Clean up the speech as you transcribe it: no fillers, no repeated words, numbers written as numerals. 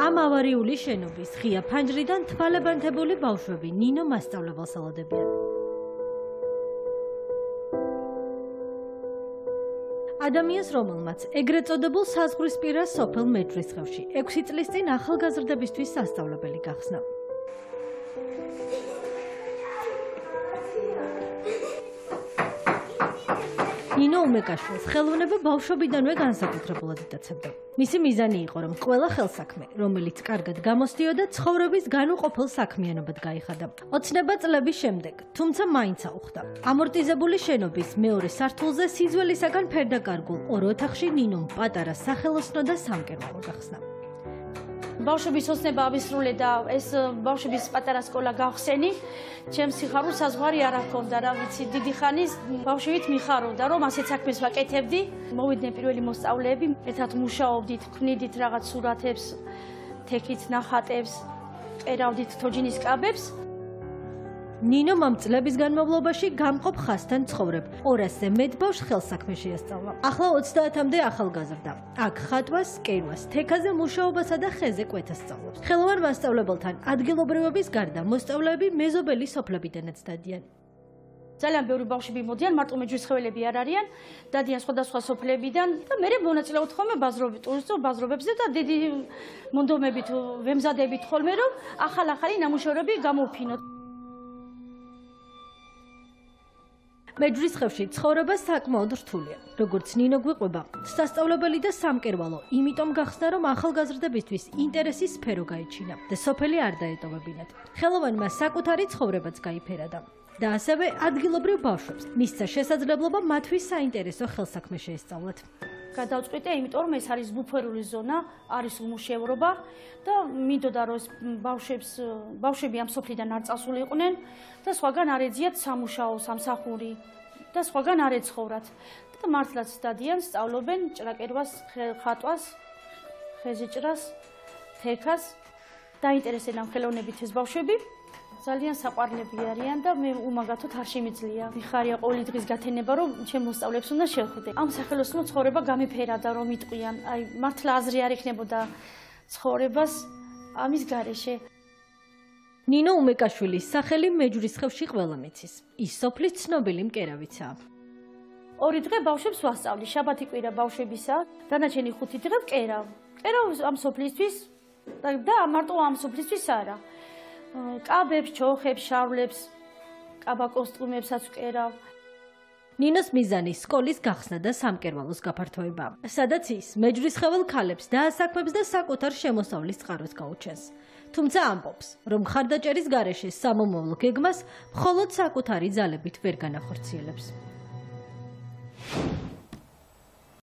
ამ ავარიული შენობის ღია ფანჯრიდან თვალებანთებული ბავშვები ნინო მასწავლებელს ელოდებიან. ადამიანს, რომელმაც ეგრეთ წოდებულ საზღვრისპირა სოფელ მეჯვრისხევში 6 წლის წინ ახალგაზრდებისთვის სასწავლებელი გახსნა. ნინო უმეკაშვილს ხელოვნება ბავშვობიდანვე განსაკუთრებულად იტაცებდა. მისი მიზანი იყო, რომ ყველა ხელსაქმე, რომელიც კარგად გამოსდიოდა, ცხოვრების განუყოფელ საქმიანობად გაიხადა. ოცნება წლების შემდეგ, თუმცა მაინც აუხდა. ამორტიზებული შენობის მეორე სართულზე სიძველისაგან ფერდაკარგულ ორ ოთახში ნინომ პატარა სახელოსნო და სამკერვალო გახსნა. ბავშვების ოცნება ავისრულე და ეს ბავშვების პატარა სკოლა გავხსენი. ჩემს სიხარულს საზღვარი არ ჰქონდა, რა ვიცი, დიდი ხანის ბავშვით მიხარობდა, რომ ასეთ საქმეს ვაკეთებდი. მოვიდნენ პირველი მოსწავლეები, ერთად მუშაობდით, ვქნიდით რაღაც სურათებს, თექით ნახატებს, ყერავდით თოჯინის კაბებს. ნინომ ამ წლების განმავლობაში გამყოფ ხასთან ცხოვრებ. 200-ზე მეტ ბავშვს ხელსაქმე შეასწავლა. ახლა 30-მდე ახალგაზრდა. აქ ხატვას, კერვას, თექაზე მუშაობასა და ხეზე კვეთას სწავლობს. ხელოვან მასწავლებელთან ადგილობრივების გარდა მოსწავლეები მეზობელი სოფლებიდანაც დადიან. ძალიან ბევრი ბავშვები მოდიან, მარტო მეჯვრისხეველები არ არიან, დადიან სხვადასხვა სოფლებიდან და მე მონაწილეობ ხოლმე ბაზრობებზე და დიდი მონდომებით ვემზადებით ხოლმე, რომ ახალ-ახალი ნამუშევრები გამოვფინოთ. მეჯვრისხევში ცხოვრება საკმაოდ რთულია. როგორც ნინო გვიყვება, სასწავლებელი და სამკერვალო, იმიტომ გახსნა, რომ ახალგაზრდებისთვის ინტერესის სფერო გაიჩინა და სოფელი არ დაეტოვებინათ. ხელოვანმა საკუთარი ცხოვრებაც გაიფერა და ასევე ადგილობრივ ბავშვებს მისცა შესაძლებლობა მათთვის საინტერესო ხელსაქმე შეესწავლათ. გადავწყვიტე, იმიტომ რომ ეს არის ბუფერული ზონა, არის უმუშევრობა და მინდოდა რომ ბავშვები ამ სოფლიდან არ წასულიყვნენ და სხვაგან არ ეძიათ სამუშაო, სამსახური და სხვაგან არ ეცხოვრათ. და მართლაც დადიან, სწავლობენ ჭრაკერვას, ხატვას, ხეზიჭრას, თექას. დაინტერესდნენ ხელოვნებით ეს ბავშვები. ძალიან საყვარლები არიან და მე უმაგათოდ არ შემიძლია. მიხარია ყოველი დღის გათენება, რომ ჩემ მოსწავლებს უნდა შევხვდე. ამ სახელოსნო ცხოვრება გამიფერა და რომ იტყვიან, აი მართლა აზრი არ ექნებოდა ცხოვრებას ამის გარეშე. ნინო უმეკაშვილის სახელი მეჯვრისხევში ყველა მეცის. ის სოფლის ცნობილი მკერავიცა. ორი დღე ბავშვებს ვასწავლი, შაბათი კვირა ბავშვებისა, დანარჩენი 5 დღე მკერავ. მკერავ ამ სოფლისთვის და მარტო ამ სოფლისთვის არა. კაბებს, ჩოხებს, შავლებს, კაბა კოსტუმებსაც ვკერავ. ნინოს მიზანი სკოლის გახსნა და სამკერვალოს გაფართოება, სადაც ის მეჯვრისხევალ ქალებს დაასაქმებს და საკუთარ შემოსავლის წყაროს გაუჩენს. თუმცა ამბობს, რომ ხარდაჭერის გარეშე სამომავლო გეგმას მხოლოდ საკუთარი ძალებით ვერ განახორციელებს.